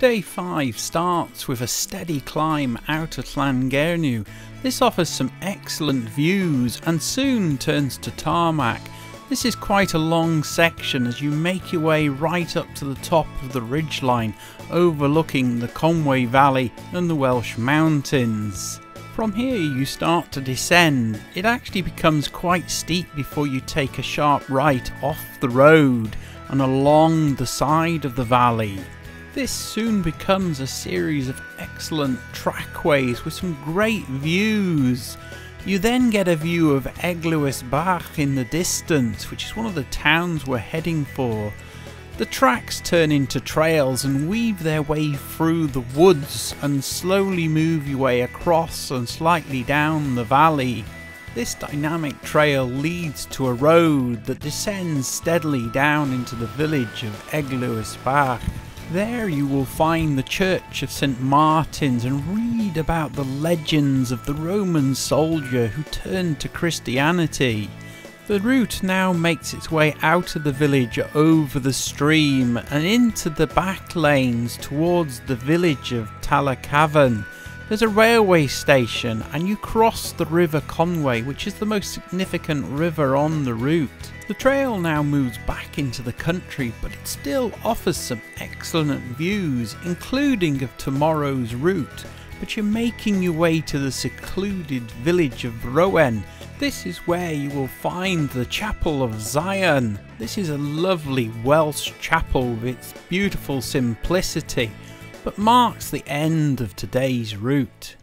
Day 5 starts with a steady climb out at Llangernyw. This offers some excellent views and soon turns to tarmac. This is quite a long section as you make your way right up to the top of the ridgeline, overlooking the Conway Valley and the Welsh Mountains. From here you start to descend. It actually becomes quite steep before you take a sharp right off the road and along the side of the valley. This soon becomes a series of excellent trackways with some great views. You then get a view of Eglwysbach in the distance, which is one of the towns we're heading for. The tracks turn into trails and weave their way through the woods and slowly move your way across and slightly down the valley. This dynamic trail leads to a road that descends steadily down into the village of Eglwysbach. There you will find the Church of St. Martin's and read about the legends of the Roman soldier who turned to Christianity. The route now makes its way out of the village over the stream and into the back lanes towards the village of Tal-y-Cafn. There's a railway station and you cross the River Conwy, which is the most significant river on the route. The trail now moves back into the country, but it still offers some excellent views, including of tomorrow's route. But you're making your way to the secluded village of Rowen. This is where you will find the Chapel of Zion. This is a lovely Welsh chapel with its beautiful simplicity, but marks the end of today's route.